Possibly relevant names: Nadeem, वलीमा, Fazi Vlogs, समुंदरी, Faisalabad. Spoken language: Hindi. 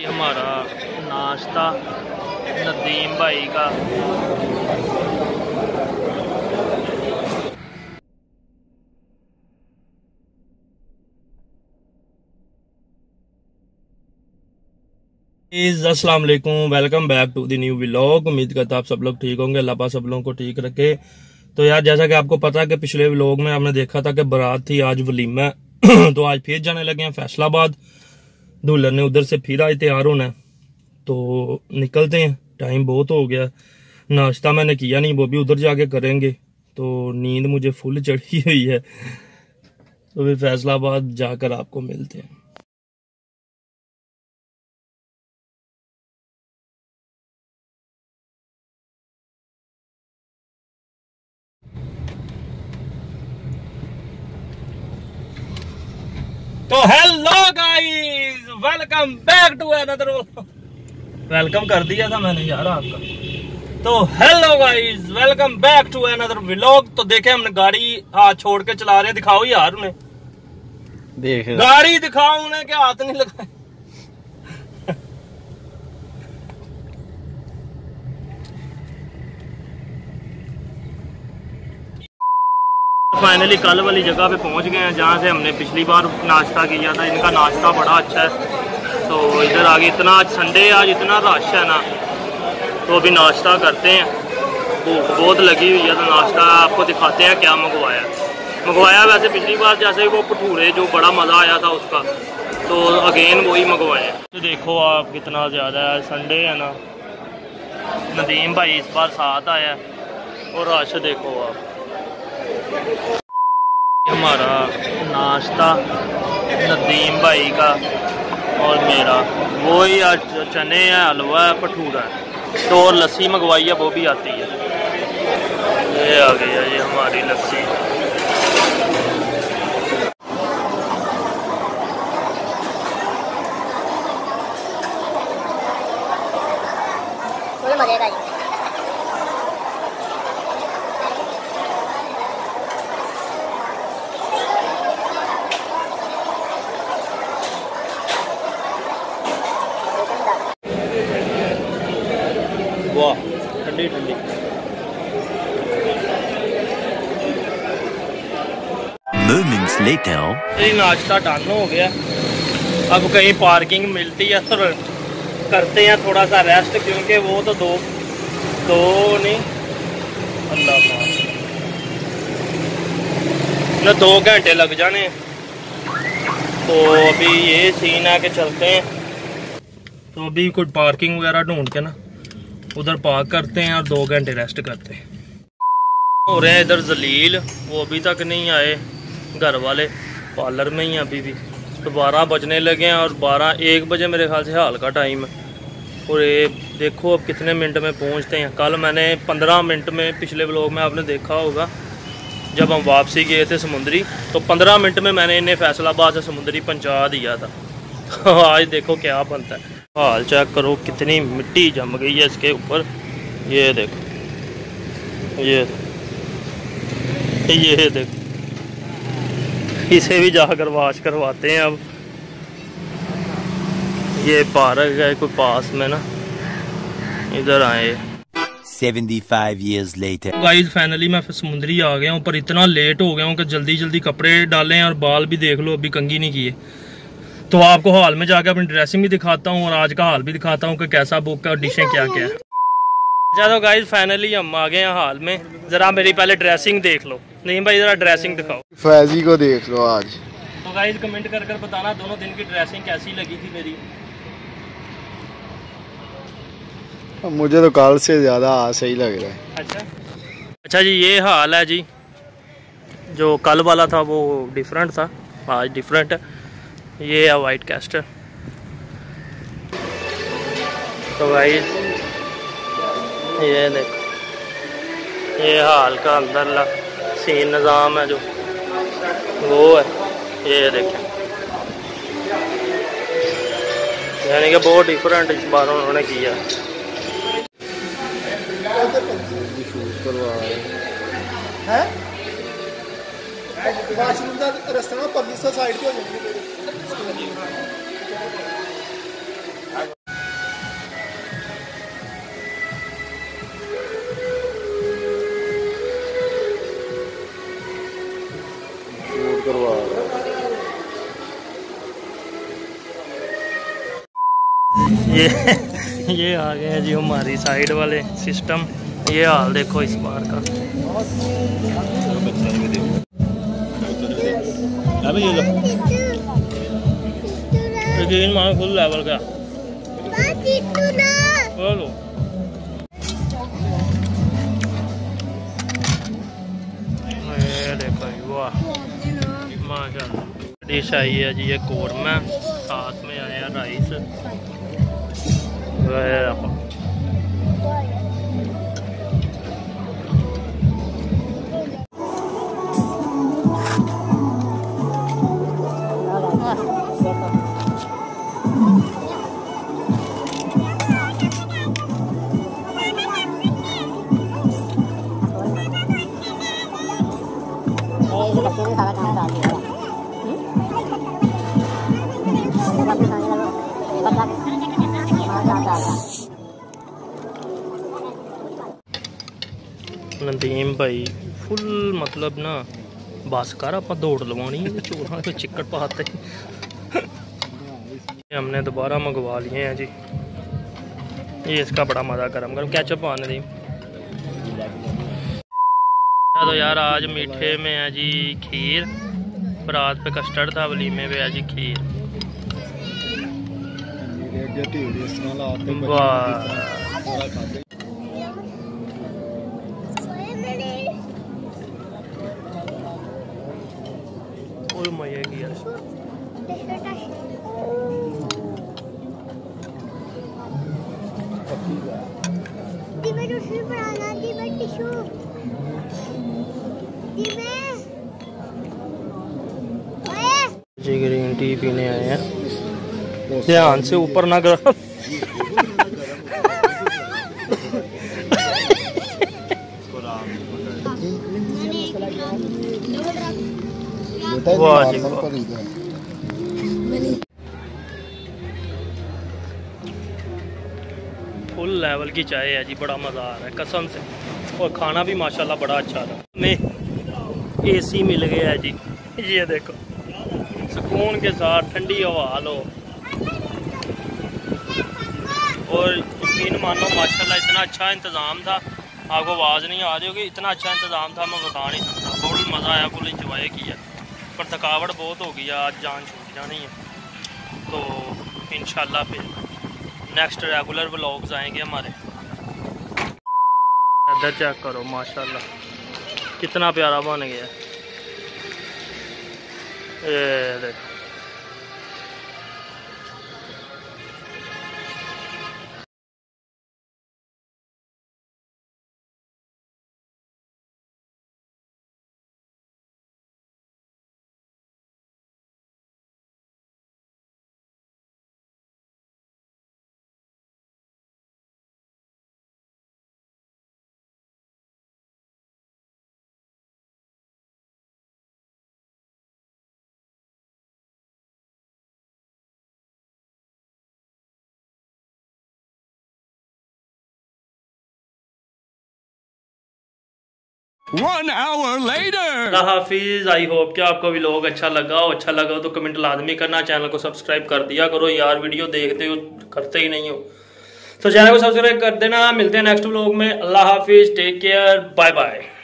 ये हमारा नाश्ता नदीम भाई का। अस्सलाम वालेकुम, welcome back to the new vlog. उम्मीद करता आप सब लोग ठीक होंगे, अल्लाह पाक सब लोगों को ठीक रखे। तो यार जैसा कि आपको पता है कि पिछले व्लॉग में आपने देखा था कि बारात थी, आज वलीमा है। तो आज फिर जाने लगे हैं फैसलाबाद, दुल्हन ने उधर से फिर आज तैयार होना है। तो निकलते हैं, टाइम बहुत हो गया। नाश्ता मैंने किया नहीं, वो भी उधर जाके करेंगे। तो नींद मुझे फुल चढ़ी हुई है, तो फिर फैसलाबाद जाकर आपको मिलते हैं। तो hello guys, welcome back to another. Welcome कर दिया था मैंने यार आपका। तो hello guys, welcome back to another vlog. तो देखे हमने गाड़ी हाथ छोड़ के चला रहे हैं। दिखाओ यार उन्हें, देख गाड़ी दिखाओ उन्हें कि हाथ नहीं लगाए। फाइनली कल वाली जगह पे पहुंच गए हैं जहाँ से हमने पिछली बार नाश्ता किया था। इनका नाश्ता बड़ा अच्छा है। तो इधर आगे इतना, आज संडे, आज इतना रश है ना, तो अभी नाश्ता करते हैं। भूख बहुत लगी हुई है, तो नाश्ता आपको दिखाते हैं क्या मंगवाया। वैसे पिछली बार जैसे वो भटूरे जो बड़ा मज़ा आया था उसका, तो अगेन वही मंगवाए। तो देखो आप कितना ज़्यादा है, संडे है ना। नदीम भाई इस बार साथ आया और रश देखो आप। हमारा नाश्ता नदीम भाई का और मेरा, वो ही आज चने है, हलवा है, भटूरा है, तो और लस्सी मंगवाई है, वो भी आती है। ये आ गई है ये हमारी लस्सी। वाह ठंडी ठंडी। नाश्ता डन हो गया। अब कहीं पार्किंग मिलती है तो करते हैं थोड़ा सा रेस्ट, क्योंकि वो तो दो नहीं, अल्लाह ना 2 घंटे लग जाने। तो अभी ये सीन है कि चलते हैं, तो अभी कोई पार्किंग वगैरह ढूंढ के ना उधर पार्क करते हैं और 2 घंटे रेस्ट करते हैं। हो रहे हैं इधर जलील, वो अभी तक नहीं आए घर वाले, पार्लर में ही हैं अभी भी। तो 12 बजने लगे हैं और 1 बजे मेरे ख्याल से हाल का टाइम है। और ये देखो अब कितने मिनट में पहुंचते हैं। कल मैंने 15 मिनट में, पिछले व्लॉग में आपने देखा होगा जब हम वापसी गए थे समुंदरी, तो 15 मिनट में मैंने इन्हें फैसलाबाद से समुंदरी पहुँचा दिया था। तो आज देखो क्या बनता है। हाल चेक करो, कितनी मिट्टी जम गई है इसके ऊपर। ये देखो, ये देखो, इसे भी जाकर वाश करवाते हैं। अब ये पार्क है कोई पास में ना, इधर आए। 75 years later। गाइस फाइनली मैं समुंदरी आ गया हूँ, पर इतना लेट हो गया हूँ कि जल्दी जल्दी कपड़े डालें और बाल भी देख लो अभी कंघी नहीं किए। तो आपको हॉल में जाकर अपनी ड्रेसिंग भी दिखाता हूँ और आज का हाल भी दिखाता हूँ कि कैसा बुक का और डिशें क्या क्या है। अच्छा तो गाइस फाइनली हम आ गए हैं हाल में। जरा मेरी पहले ड्रेसिंग देख लो। नहीं भाई जरा ड्रेसिंग दिखाओ, फैजी को देख लो आज। तो गाइस कमेंट कर कर बताना दोनों दिन की ड्रेसिंग कैसी लगी थी मेरी। मुझे तो कल से ज्यादा सही लग रहा है। अच्छा जी ये हाल है जी, जो कल वाला था वो डिफरेंट था, आज डिफरेंट है। ये है वाइट कैस्टर। तो भाई ये देखो, ये हाल का अंदर ला सीन निज़ाम है जो वो है। ये देखें, यानी कि बहुत डिफरेंट इस बार उन्होंने किया। रास्ता साइड पे ये आ गए जी हमारी साइड वाले सिस्टम, ये हाल देखो इस बार का। अभी ये फुल लेवल का बोलो। ये देखो वाह माशाल्लाह डिश आई है जी, ये कोरमा साथ में आया राइस। नदीम भाई फुल मतलब ना बस कर, आप दौड़ लगवानी चोर तो चिकड़ पाते। हमने दोबारा मंगवा लिए हैं जी, ये इसका बड़ा मज़ा गरम गरम कैचअप आने दी। तो यार आज मीठे में है जी खीर, रात पे कस्टर्ड था, वलीमे पे है जी खीर। वाह मज़े की यार। जी ग्रीन टी पीने आए हैं, ध्यान से ऊपर ना कर। फुल लेवल की चाय है जी, बड़ा मज़ा आ रहा है कसम से। और खाना भी माशाल्लाह बड़ा अच्छा रहा। हमें एसी मिल गया है जी, ये देखो सुकून के साथ ठंडी हवा लो। और यकीन मानो माशाल्लाह इतना अच्छा इंतज़ाम था, आपको आवाज़ नहीं आ रही होगी, इतना अच्छा इंतज़ाम था मैं बता नहीं सकता। फुल मज़ा आया, फुल इंजॉय किया, पर थकावट बहुत हो गई है, आज जान छूट जानी है। तो इंशाल्लाह फिर नेक्स्ट रेगुलर व्लॉग्स आएंगे हमारे। इधर चेक करो माशाल्लाह कितना प्यारा बन गया। ये देखो हाफिज। आई होप कि आपको भी व्लॉग अच्छा लगा हो तो कमेंट लाजमी करना, चैनल को सब्सक्राइब कर दिया करो यार, वीडियो देखते हो करते ही नहीं हो तो चैनल को सब्सक्राइब कर देना। मिलते हैं नेक्स्ट व्लॉग में, अल्लाह हाफिज, टेक केयर, बाय बाय।